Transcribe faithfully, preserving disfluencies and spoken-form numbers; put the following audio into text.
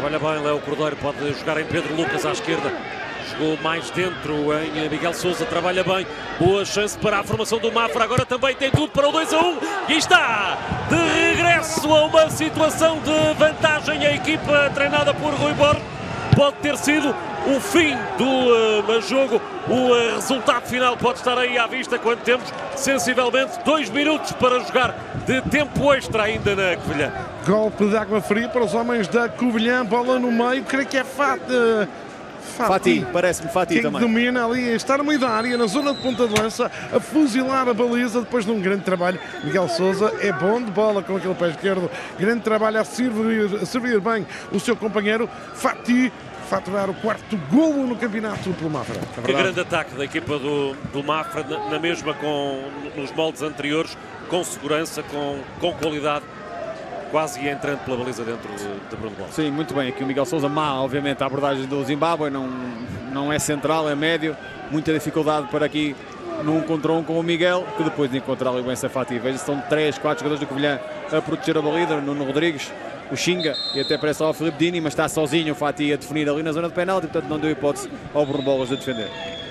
Trabalha bem Léo Cordeiro, pode jogar em Pedro Lucas à esquerda. Jogou mais dentro em Miguel Sousa, trabalha bem. Boa chance para a formação do Mafra, agora também tem tudo para o dois a um. E está de regresso a uma situação de vantagem a equipa treinada por Rui Borges. Pode ter sido o fim do uh, jogo, o uh, resultado final pode estar aí à vista quando temos sensivelmente dois minutos para jogar de tempo extra ainda na Covilhã. Golpe de água fria para os homens da Covilhã, bola no meio, creio que é Fati. Fati, parece-me Fati quem também. Domina ali, está no meio da área, na zona de ponta de lança, a fuzilar a baliza depois de um grande trabalho. Miguel Sousa é bom de bola com aquele pé esquerdo, grande trabalho a servir, a servir bem o seu companheiro. Fati faturar o quarto golo no campeonato pelo Mafra. É que grande ataque da equipa do, do Mafra, na, na mesma com nos moldes anteriores, com segurança, com, com qualidade. Quase entrando pela baliza dentro de Bruno Bolas. Sim, muito bem. Aqui o Miguel Sousa, má, obviamente, a abordagem do Zimbábue, não, não é central, é médio. Muita dificuldade para aqui num contra um com o Miguel, que depois de encontrar ali o Ença Fati. Veja, são três, quatro jogadores do Covilhã a proteger a baliza. Nuno Rodrigues, o Xinga e até parece ao Filipe Dini, mas está sozinho o Fati a definir ali na zona de penalti, portanto não deu hipótese ao Bruno Bolas de defender.